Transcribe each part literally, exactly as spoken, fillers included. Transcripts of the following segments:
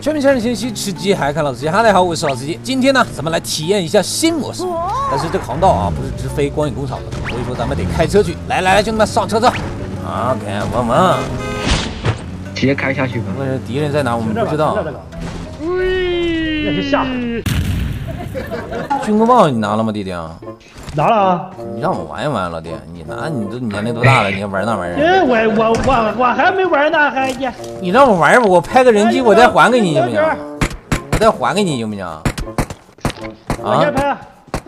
全民超人前夕，吃鸡还看老司机。哈喽，大家好，我是老司机。今天呢，咱们来体验一下新模式。但是这个航道啊，不是直飞光影工厂的，所以说咱们得开车去。来来来，兄弟们上车上。OK， 我们直接开下去吧。但是敌人在哪，我们不知道。那就下。军功帽你拿了吗，弟弟？拿了啊。你让我玩一玩，老弟，你拿你都你年龄多大了，你还玩那玩意儿？我我我我还没玩呢，还呀。你让我玩一玩，我拍个人机，我再还给你行不行？我再还给你行不行？啊！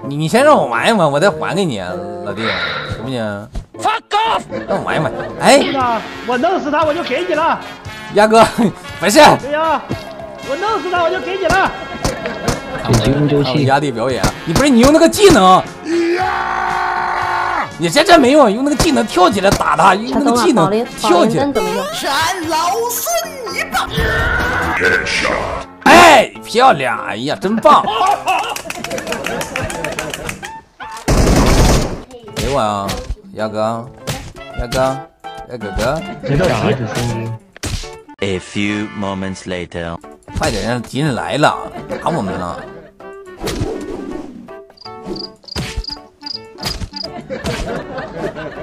你你先让我玩一玩，我再还给你，老弟，行不行？让我玩一玩。哎，我弄死他我就给你了。鸭哥，没事。对呀，我弄死他我就给你了。你压地表演，你不是你用那个技能，你这这没用，用那个技能跳起来打他，用那个技能跳起来。斩老孙一棒！哎，漂亮！哎呀，真棒！给我啊，鸭哥，鸭哥，鸭哥哥。谁叫啥？这声音。A few moments later. 快点让敌人来了，打我们了！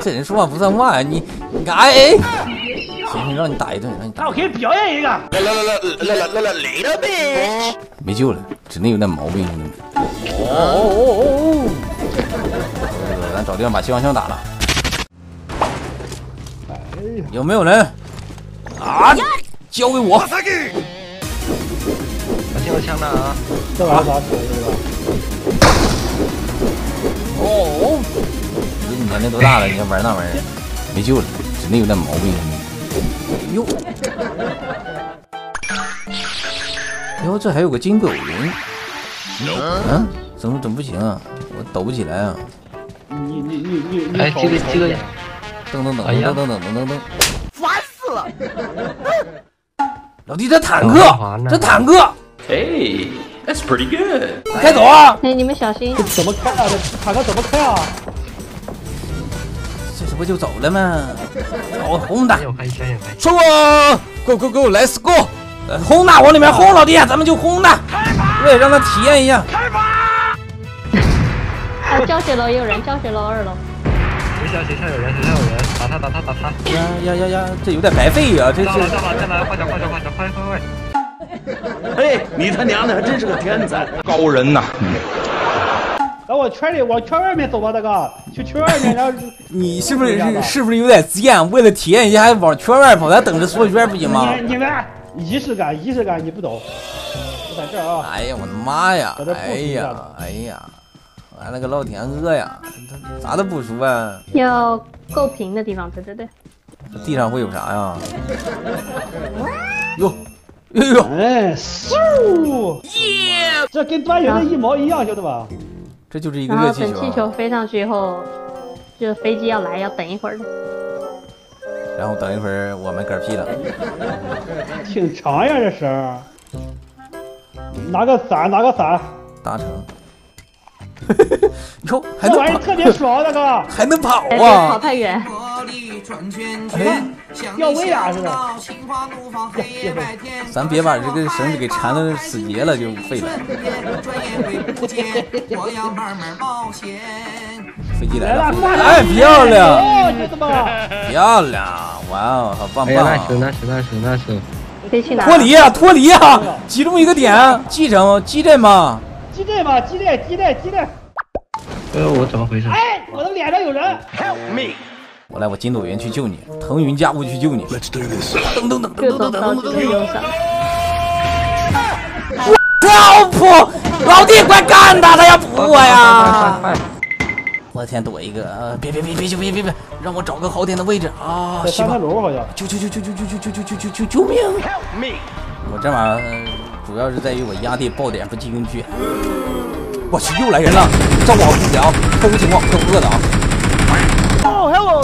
这人说话不算话呀，你你干哎？行行，让你打一顿，让你打。那我给你表演一个。来来来来来来来雷了呗！没救了，真的有点毛病，兄弟们。哦哦哦！咱找地方把消防枪打了。有没有人？啊！交给我。 有枪的啊！这玩意咋使的？哦，你年龄多大了？你还玩那玩意儿？没救了，真的有点毛病。哟，哟，这还有个筋斗云。嗯，怎么整不行啊？我抖不起来啊！你你你你你！哎，这个这个，噔噔噔噔噔噔噔噔，烦死了！老弟，这坦克，这坦克。 Hey, that's pretty good. 开走啊！哎，你们小心！怎么开啊？坦克怎么开啊？这不就走了吗？走，轰的！冲啊 ！Go go go, let's go！ 轰的，往里面轰，老弟，咱们就轰的！对，让他体验一下。开吧！啊，教学楼也有人，教学楼二楼。学校学校有人，学校有人，打他打他打他！呀呀呀呀！这有点白费呀，这这。上来上来上来，快点快点快点快快快！ 哎，你他娘的还真是个天才，高人呐！来，我圈里，我圈外面走吧，大哥，去圈外面。然后你是不是是不是有点贱？为了体验一下，还往圈外跑，咱等着缩圈不行吗？你们仪式感，仪式感你不懂。我在这啊！哎呀，我的妈呀！哎呀，哎呀，完了个老天鹅呀！他啥都不熟啊。要够平的地方，对对对。这地上会有啥呀？哟。 哎呦！哎，嗖！耶！这跟端云的一毛一样，兄弟们。这就是一个热气球。然后等气球飞上去以后，就飞机要来，要等一会儿的。然后等一会儿，我们嗝屁了。挺长呀，这绳。拿个伞，拿个伞。达成。哟，还能跑！特别爽，大哥。还能跑啊！跑太远。 吊威亚是吧？咱别把这根绳子给缠的死结了，就废了。飞机来了！哎，漂亮！漂亮！哇哦，好棒棒！那手那手那手那手！脱离啊，脱离啊！集中一个点，击中，击中嘛！击中嘛！击中！击中！击中！哎，我怎么回事？哎，我的脸上有人 ！Help me！ 我来，我筋斗云去救你，腾云驾雾去救你。Let's do this！ 噔噔噔噔噔噔噔噔噔！我操！扑！老弟，快干他！他要扑我呀！我先躲一个，别别别别别别别！让我找个好点的位置啊！在三层楼好像。救救救救救救救救救救救救命！我这玩意儿主要是在于我压地爆点不进攻区。我去，又来人了！照顾好自己啊！特殊情况，特殊恶挡。 哦，还我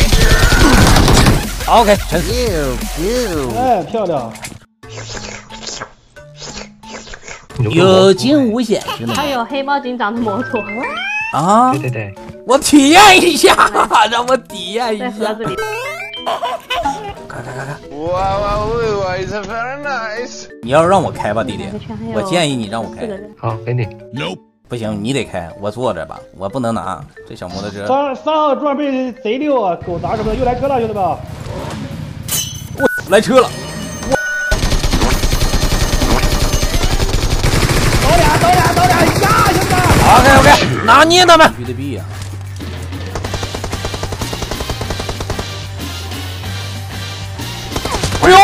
OK， 陈思。哎，漂亮。有惊无险是吗？还有黑猫警长的摩托。啊！对对对，我体验一下，让我体验一下。在盒子里。看看看看。哇哇喂哇 ，It's very nice。你要让我开吧，弟弟，我建议你让我开。好，给你。Nope。 不行，你得开，我坐着吧，我不能拿这小摩托车。三三号装备贼溜啊，狗杂什么的又来车了，兄弟们！我来车了！走俩，走俩，走俩呀，兄弟 ！OK OK， 拿捏他们！必须的币呀！哎呦！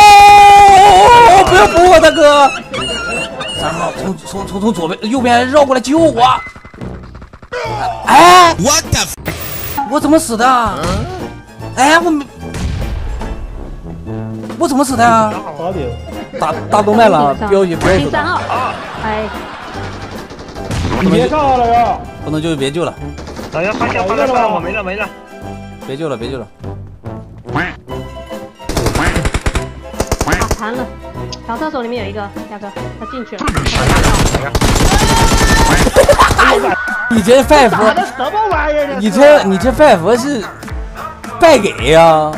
哦、不要扶我，大哥！ 三号从从从从左边右边绕过来救我！哎，我的，我怎么死的？哎，我没，我怎么死的啊？打打动脉了，标记不认识。三号，哎，你别上来了呀！不能救就别救了。老杨发现发现了，我没了没了。别救了别救了。打残了。 小厕所里面有一个大哥，他进去了。你这拜佛，你这你这拜佛是拜给呀、啊？